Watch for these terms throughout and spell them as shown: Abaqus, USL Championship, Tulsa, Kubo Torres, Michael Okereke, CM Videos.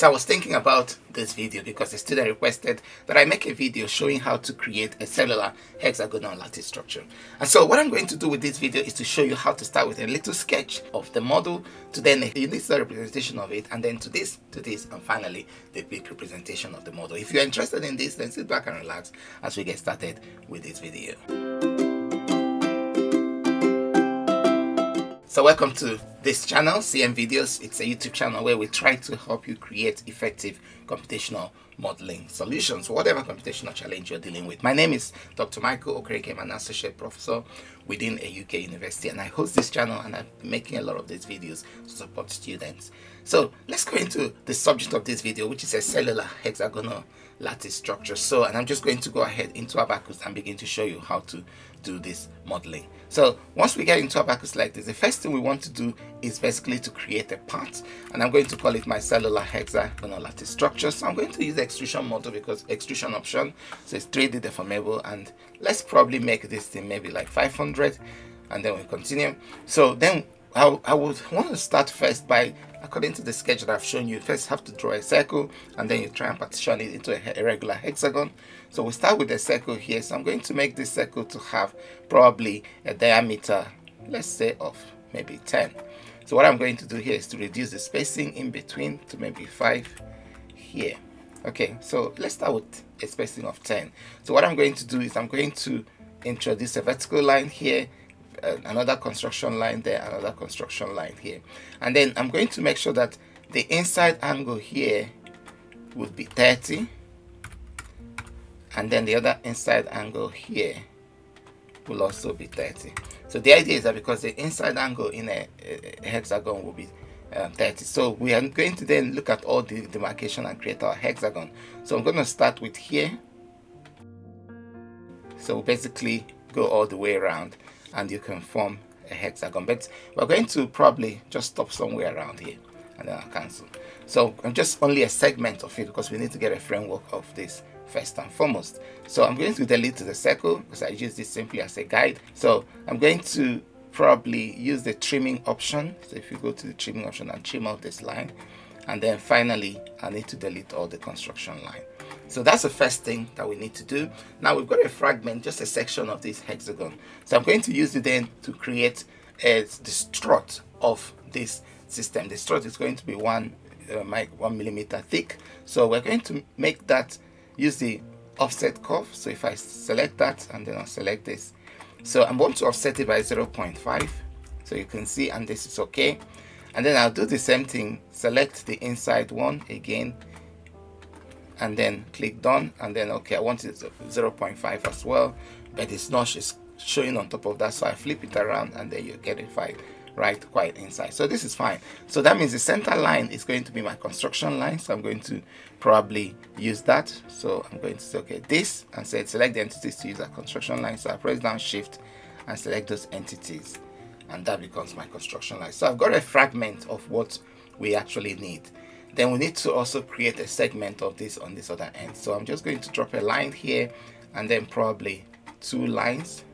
So I was thinking about this video because a student requested that I make a video showing how to create a cellular hexagonal lattice structure. And so what I'm going to do with this video is to show you how to start with a little sketch of the model, to then the initial representation of it, and then to this, and finally the big representation of the model. If you're interested in this, then sit back and relax as we get started with this video. So welcome to this channel, CM Videos. It's a YouTube channel where we try to help you create effective computational modeling solutions for whatever computational challenge you're dealing with. My name is Dr. Michael Okereke. I'm an associate professor within a UK university, and I host this channel, and I'm making a lot of these videos to support students. So let's go into the subject of this video, which is a cellular hexagonal lattice structure. So, and I'm just going to go ahead into Abaqus and begin to show you how to do this modeling. So once we get into Abaqus like this, the first thing we want to do is basically to create a part, and I'm going to call it my cellular hexagonal lattice structure. So I'm going to use the extrusion model because extrusion option, so it's 3D deformable, and let's probably make this thing maybe like 500, and then we'll continue. So then I would want to start first by, according to the sketch that I've shown you, first have to draw a circle, and then you try and partition it into a regular hexagon. So we'll start with a circle here. So I'm going to make this circle to have probably a diameter, let's say, of maybe 10. So what I'm going to do here is to reduce the spacing in between to maybe 5 here. Okay, so let's start with a spacing of 10. So what I'm going to do is I'm going to introduce a vertical line here, another construction line there, another construction line here, and then I'm going to make sure that the inside angle here would be 30, and then the other inside angle here will also be 30. So the idea is that because the inside angle in a hexagon will be 30, so we are going to then look at all the demarcation and create our hexagon. So I'm going to start with here, so basically go all the way around and you can form a hexagon, but we're going to probably just stop somewhere around here and then I'll cancel. So I'm just only a segment of it because we need to get a framework of this first and foremost. So I'm going to delete the circle because I use this simply as a guide. So I'm going to probably use the trimming option. So if you go to the trimming option and trim out this line, and then finally I need to delete all the construction line. So that's the first thing that we need to do. Now we've got a fragment, just a section of this hexagon. So I'm going to use it then to create the strut of this system. The strut is going to be 1 millimeter thick. So we're going to make that, use the offset curve. So if I select that and then I'll select this. So I'm going to offset it by 0.5. So you can see, and this is okay. And then I'll do the same thing. Select the inside one again, and then click done, and then okay, I want it 0.5 as well, but it's not showing on top of that, so I flip it around and then you get it right quite inside. So this is fine. So that means the center line is going to be my construction line, so I'm going to probably use that. So I'm going to say okay, this, and say select the entities to use a construction line. So I press down shift and select those entities, and that becomes my construction line. So I've got a fragment of what we actually need. Then we need to also create a segment of this on this other end. So I'm just going to drop a line here, and then probably two lines,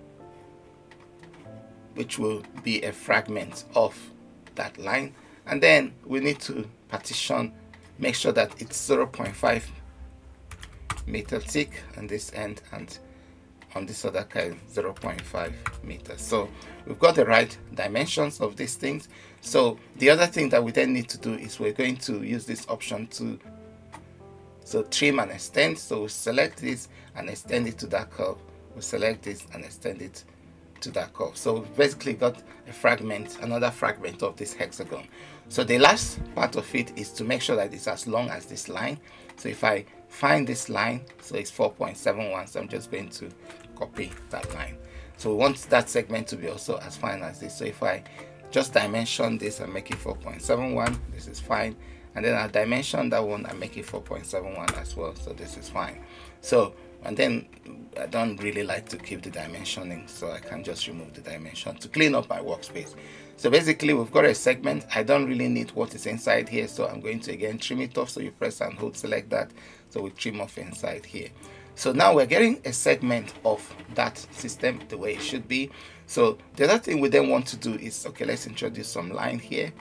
which will be a fragment of that line. And then we need to partition, make sure that it's 0.5 meter thick on this end, and on this other kind 0.5 meters. So we've got the right dimensions of these things. So the other thing that we then need to do is we're going to use this option to trim and extend. So we'll select this and extend it to that curve. We'll select this and extend it to that curve. So we've basically got a fragment, another fragment of this hexagon. So the last part of it is to make sure that it's as long as this line. So if I find this line, so it's 4.71, so I'm just going to copy that line. So we want that segment to be also as fine as this. So if I just dimension this and make it 4.71, this is fine, and then I dimension that one and make it 4.71 as well, so this is fine. So, and then I don't really like to keep the dimensioning, so I can just remove the dimension to clean up my workspace. So basically we've got a segment. I don't really need what is inside here, so I'm going to again trim it off. So you press and hold, select that, so we trim off inside here. So now we're getting a segment of that system the way it should be. So the other thing we then want to do is, okay, let's introduce some line here.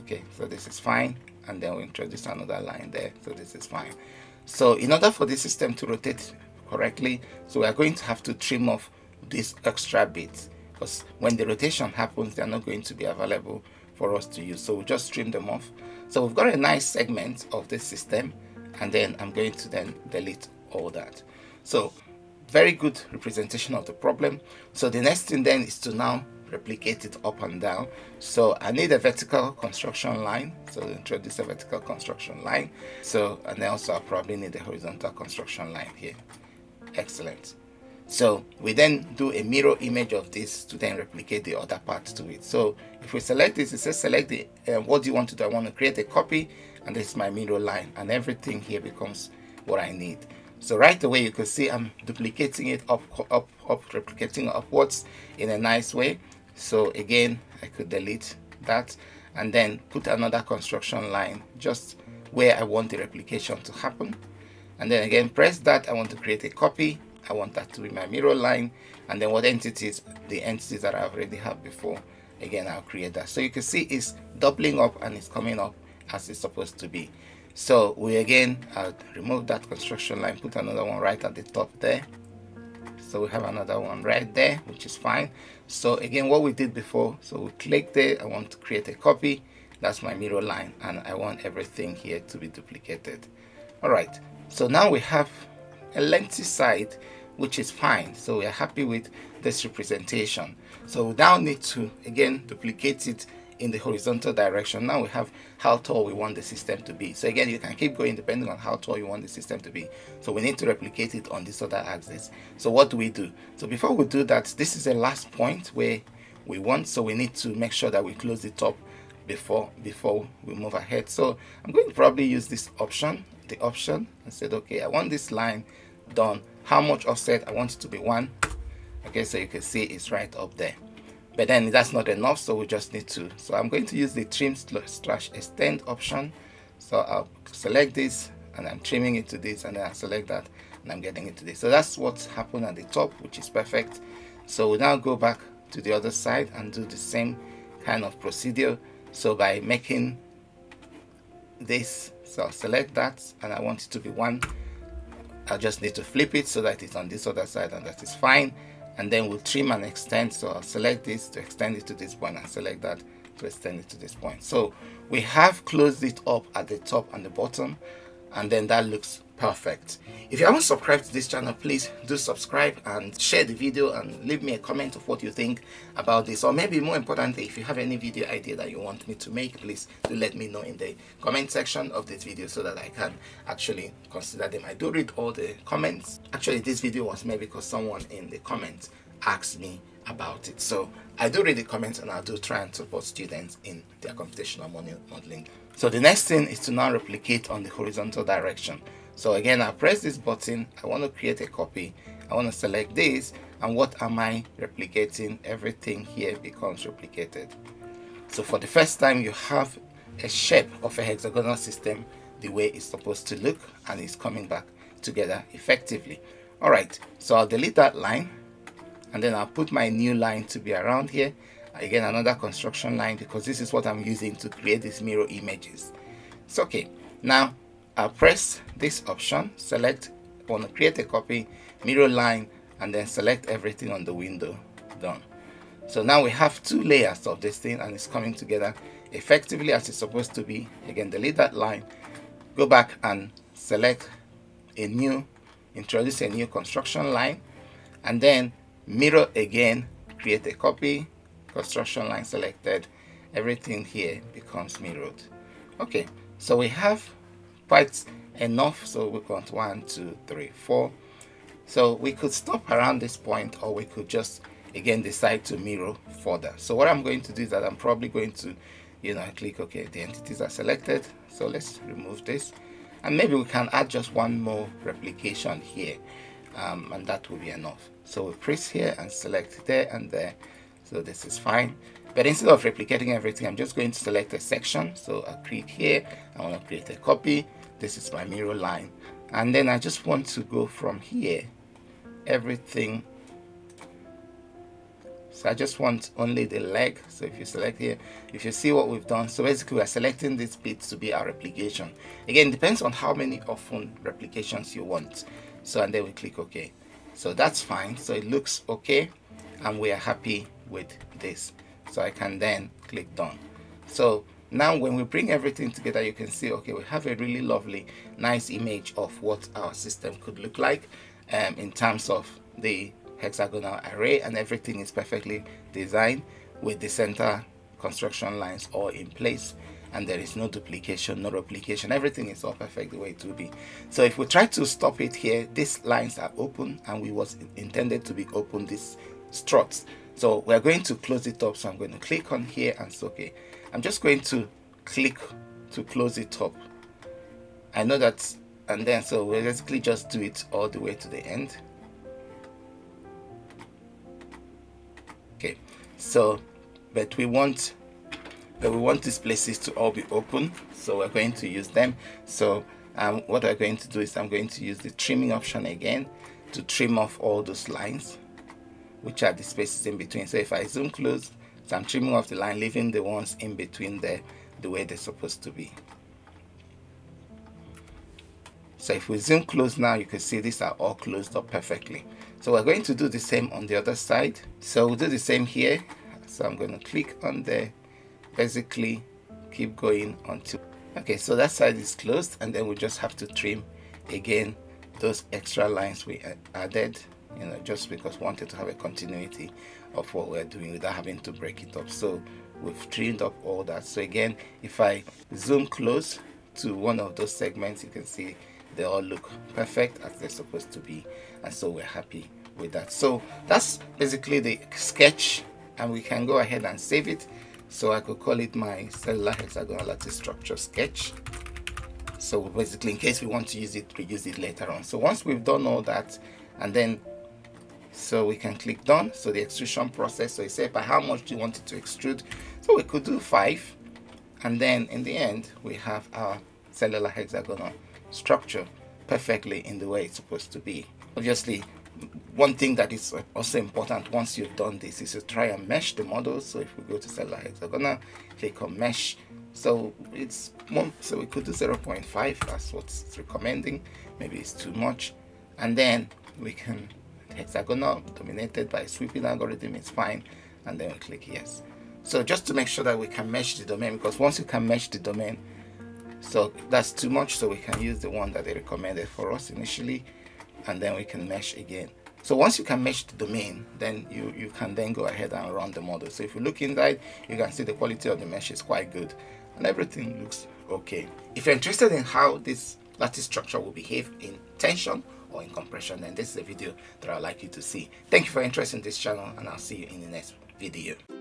Okay, so this is fine. and then we introduce another line there. So this is fine. So in order for this system to rotate correctly, so we are going to have to trim off these extra bits, because when the rotation happens, they are not going to be available for us to use. So we'll just trim them off. So we've got a nice segment of this system, and then I'm going to then delete all that. So very good representation of the problem. So the next thing then is to now replicate it up and down. So I need a vertical construction line. So introduce a vertical construction line. So, and then also I probably need a horizontal construction line here. Excellent. So we then do a mirror image of this to then replicate the other parts to it. So if we select this, it says select the, what do you want to do? I want to create a copy, and this is my mirror line, and everything here becomes what I need. So right away you can see I'm duplicating it replicating upwards in a nice way. So again, I could delete that and then put another construction line just where I want the replication to happen. And then again, press that. I want to create a copy. I want that to be my mirror line, and then what entities, the entities that I already have before, again I'll create that. So you can see it's doubling up and it's coming up as it's supposed to be. So we again remove that construction line, put another one right at the top there. So we have another one right there, which is fine. So again, what we did before, so we click there. I want to create a copy. That's my mirror line, and I want everything here to be duplicated. All right, so now we have a lengthy side, which is fine. So we are happy with this representation. So we now need to again duplicate it in the horizontal direction. Now we have how tall we want the system to be. So again, you can keep going depending on how tall you want the system to be. So we need to replicate it on this other axis. So what do we do? So before we do that, this is the last point where we want, so we need to make sure that we close the top before we move ahead. So I'm going to probably use this option, the option, and said, okay, I want this line done. How much offset? I want it to be 1. Okay, so you can see it's right up there. But then that's not enough, so we just need to. So I'm going to use the trim slash extend option. So I'll select this, and I'm trimming it to this, and then I select that, and I'm getting it to this. So that's what's happened at the top, which is perfect. So we now go back to the other side and do the same kind of procedure. So by making this, so I'll select that, and I want it to be 1. I just need to flip it so that it's on this other side, and that is fine. And then we'll trim and extend. So I'll select this to extend it to this point, and select that to extend it to this point. So we have closed it up at the top and the bottom, and then that looks perfect. If you haven't subscribed to this channel, please do subscribe and share the video, and leave me a comment of what you think about this. Or maybe more importantly, if you have any video idea that you want me to make, please do let me know in the comment section of this video so that I can actually consider them. I do read all the comments. Actually, this video was made because someone in the comments asked me about it. So I do read the comments, and I do try and support students in their computational modeling. So the next thing is to now replicate on the horizontal direction. So again, I press this button. I want to create a copy. I want to select this, and what am I replicating? Everything here becomes replicated. So for the first time, you have a shape of a hexagonal system the way it's supposed to look, and it's coming back together effectively. All right, so I'll delete that line, and then I'll put my new line to be around here. Again, another construction line, because this is what I'm using to create these mirror images. It's okay. Now I'll press this option, select, I want to create a copy, mirror line, and then select everything on the window. Done. So now we have 2 layers of this thing, and it's coming together effectively as it's supposed to be. Again, delete that line, go back and select a new, introduce a new construction line, and then mirror again, create a copy, construction line selected, everything here becomes mirrored. Okay, so we have quite enough. So we count 1, 2, 3, 4. So we could stop around this point, or we could just again decide to mirror further. So what I'm going to do is that I'm probably going to, you know, I click okay, the entities are selected. So let's remove this, and maybe we can add just one more replication here, and that will be enough. So we press here and select there and there. So this is fine. But instead of replicating everything, I'm just going to select a section. So I'll click here. I want to create a copy. This is my mirror line. And then I just want to go from here. Everything. So I just want only the leg. So if you select here, if you see what we've done, so basically we are selecting this bit to be our replication. Again, it depends on how many often replications you want. So and then we click OK. So that's fine. So it looks okay and we are happy with this. So I can then click done. So now when we bring everything together, you can see, okay, we have a really lovely, nice image of what our system could look like in terms of the hexagonal array, and everything is perfectly designed with the center construction lines all in place, and there is no duplication, no replication. Everything is all perfect the way it will be. So if we try to stop it here, these lines are open and we was intended to be open, these struts. So we're going to close it up. So I'm going to click on here and say, okay, I'm just going to click to close it up. I know that, and then so we'll basically just do it all the way to the end. Okay, so but we want these places to all be open, so we're going to use them. So what we're going to do is I'm going to use the trimming option again to trim off all those lines, which are the spaces in between. So if I zoom close, so I'm trimming off the line, leaving the ones in between there the way they're supposed to be. So if we zoom close now, you can see these are all closed up perfectly. So we're going to do the same on the other side. So we'll do the same here. So I'm going to click on there, basically keep going until, okay, so that side is closed, and then we just have to trim again those extra lines we added, you know, just because we wanted to have a continuity of what we're doing without having to break it up. So we've trimmed up all that. So again, if I zoom close to one of those segments, you can see they all look perfect as they're supposed to be, and so we're happy with that. So that's basically the sketch, and we can go ahead and save it. So I could call it my cellular hexagonal lattice structure sketch. So basically, in case we want to use it, we use it later on. So once we've done all that, and then so we can click done. So the extrusion process, so it said by how much do you want it to extrude, so we could do 5, and then in the end we have our cellular hexagonal structure perfectly in the way it's supposed to be. Obviously, one thing that is also important once you've done this is to try and mesh the model. So if we go to cellular hexagonal, click on mesh, so it's one, so we could do 0.5, that's what's recommending, maybe it's too much, and then we can hexagonal dominated by sweeping algorithm is fine, and then we click yes. So just to make sure that we can mesh the domain, because once you can mesh the domain, so that's too much, so we can use the one that they recommended for us initially, and then we can mesh again. So once you can mesh the domain, then you can then go ahead and run the model. So if you look inside, you can see the quality of the mesh is quite good and everything looks okay. If you're interested in how this lattice structure will behave in tension or in compression, then this is a video that I'd like you to see. Thank you for your interest in this channel, and I'll see you in the next video.